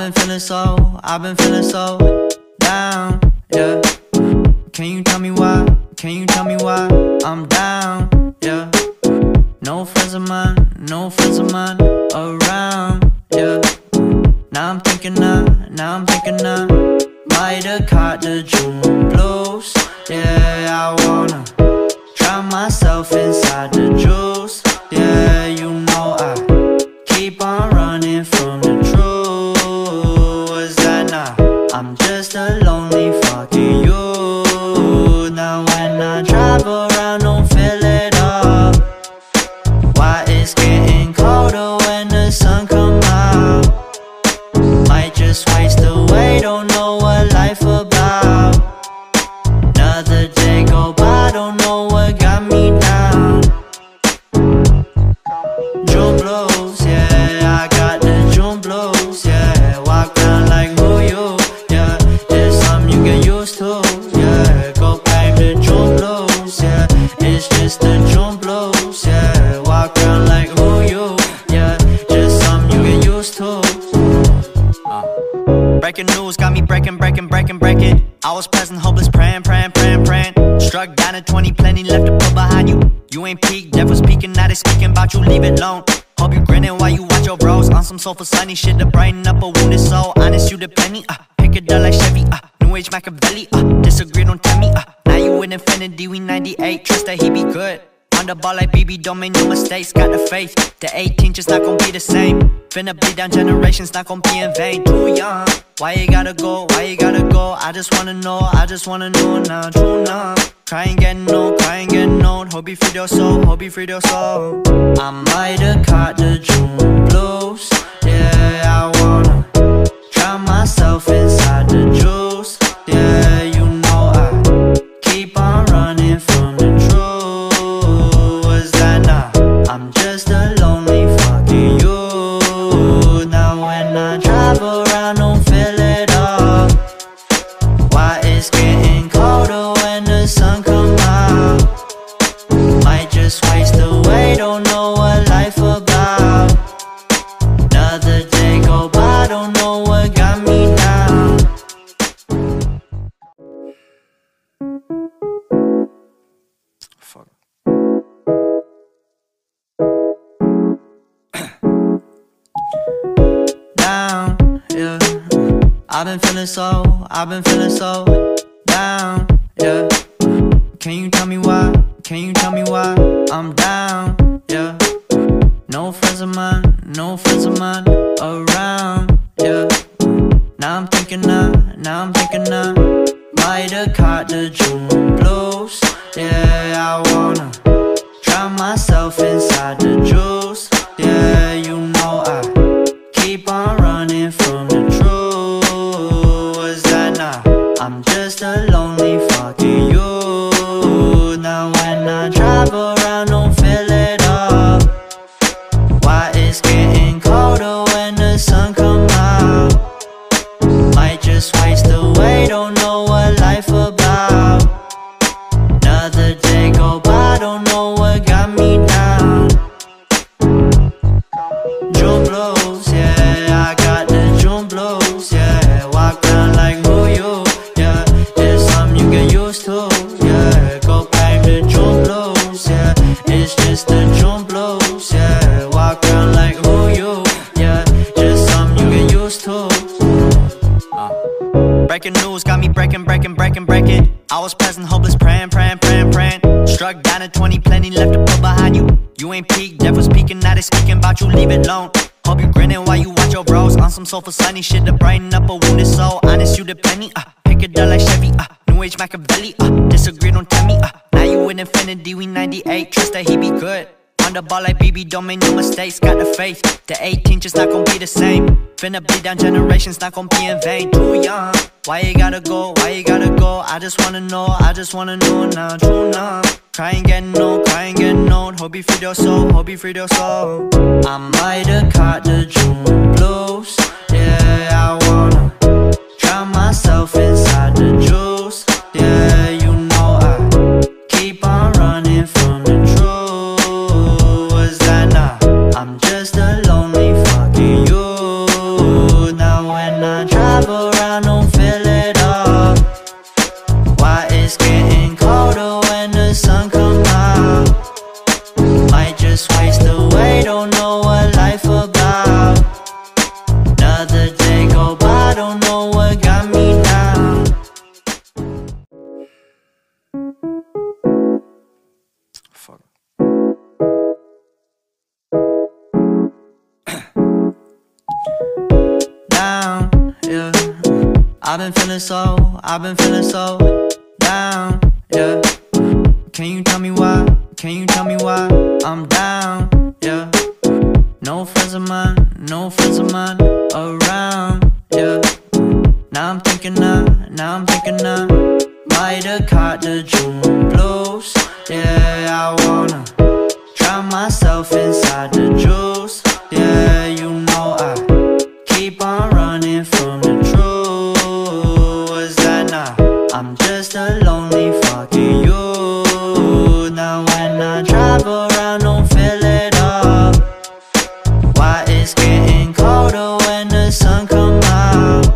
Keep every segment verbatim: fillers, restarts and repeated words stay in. I've been feeling so, I've been feeling so down, yeah. Can you tell me why, can you tell me why I'm down, yeah. No friends of mine, no friends of mine around, yeah. Now I'm thinking I, now I'm thinking I might have caught the June blues. Yeah, I wanna drown myself inside the juice. Yeah, you know I keep on running from the truth. Is that now I'm just a lonely fucking you. Now when I drive around, don't feel it all. Why it's getting colder when the sun comes out. Might just waste away, don't know what life about. Another day go by, don't know what got me down. June blues, yeah, I got the June blues, yeah. Walk down like who you, yeah. There's something you get used to, yeah. Go back to June blues, yeah. It's just the June blues, yeah. Walk down like who you, yeah. Just something you get used to. uh. Breaking news got me breaking, breaking, breaking, breaking. I was present, hopeless, praying, praying, praying, praying. Struck down at twenty, plenty left to put behind you. You ain't peaked, devil's peaking, now they speaking about you, leave it alone. Hope you grinning while you watch your bros on some sofa sunny shit to brighten up a wounded soul. Honest, you the penny, uh, pick it up like Chevy, uh, New Age Machiavelli, uh, disagree, don't tell me, uh, now you in infinity, we ninety-eight, trust that he be good. On the ball like B B, don't make no mistakes, got the faith. The eighteen just not gon' be the same. Finna bleed down generations, not gon' be in vain. Too young, why you gotta go, why you gotta go. I just wanna know, I just wanna know now. Too numb, crying getting old, crying getting old. Hope you freed your soul, hope you freed your soul. I might have caught the June blues. Yeah, I wanna drown myself inside the juice. Yeah, you know I keep on running from the truth. I'm just a lonely fucking you. Now when I drive around, don't feel it all. Why it's getting colder when the sun comes out. Might just waste away, don't know what life about. Another day go by, don't know what got me down. Fuck. Down, yeah. I've been feeling so, I've been feeling so down, yeah. Can you tell me why, can you tell me why I'm down, yeah. No friends of mine, no friends of mine around, yeah. Now I'm thinking I, now I'm thinking I might have caught the June blues. Yeah, I wanna drown myself inside the juice. Yeah, you know I keep on running from the truth. Is that now I'm just a lonely fucking you. Now when I drive around, don't feel it all. Why it's getting colder when the sun comes out. Might just waste away, don't know what life about. Another day go by, don't know what got me down. June blues, yeah, I got the June blues, yeah. Walk down like who you, yeah. There's something you get used to, yeah. Go back to June blues, yeah. It's just the June blues, yeah. Walk down like who you, yeah. Just something you get used to. uh. Breaking news got me breaking, breaking, breaking, breaking. I was present, hopeless, praying, praying, praying, praying. Struck down at twenty, plenty left to put behind you. You ain't peaked, devil's peaking, now they speaking about you, leave it alone. Hope you grinning while you watch your bros on some sofa sunny shit to brighten up a wounded soul. Honest, you the penny, uh, pick it up like Chevy, uh, New Age Machiavelli, uh, disagree, don't tell me, uh, now you in infinity, we ninety-eight, trust that he be good. On the ball like B B, don't make no mistakes, got the faith. The eighteen just not gon' be the same. Finna bleed down generations, not gon' be in vain. Too young, why you gotta go, why you gotta go. I just wanna know, I just wanna know now. Too numb, crying getting old, crying getting old. Hope you freed your soul, hope you freed your soul. I might have caught the June blues. Yeah, I wanna drown myself inside the juice. Yeah, you know I keep on running from the truth. I'm just a lonely fucking you. Now when I've been feeling so, I've been feeling so down, yeah. Can you tell me why, can you tell me why I'm down, yeah. No friends of mine, no friends of mine around, yeah. Now I'm thinking I, now I'm thinking I might have caught the June blues. Yeah, I wanna drown myself inside the juice. Yeah, you know I keep on running from the truth. Was that not? I'm just a lonely fucking you. Now when I drive around, don't feel it all. Why it's getting colder when the sun comes out?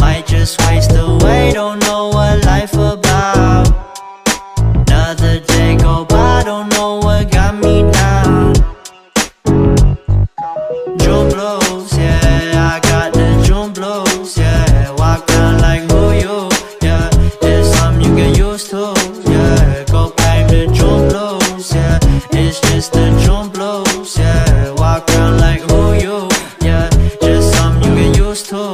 Might just waste away, don't know what life about. Another day go by, don't know what got me down. June blues, yeah, I got the June blues, yeah. Walk down like who you, yeah. It's something you get used to, yeah. Go back to June blues, yeah. It's just the June blues, yeah. Walk down like who you, yeah. Just something you get used to.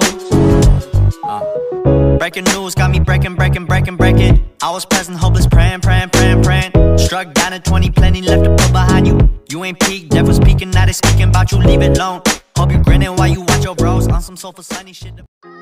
uh. Breaking news got me breaking, breaking, breaking, breaking. I was present, hopeless, praying, praying, praying, praying. Struck down at twenty, plenty left to put behind you. You ain't peaked, devil's peaking, now they speaking about you, leave it alone. Hope you grinning while you watch your bros on some sofa sunny shit.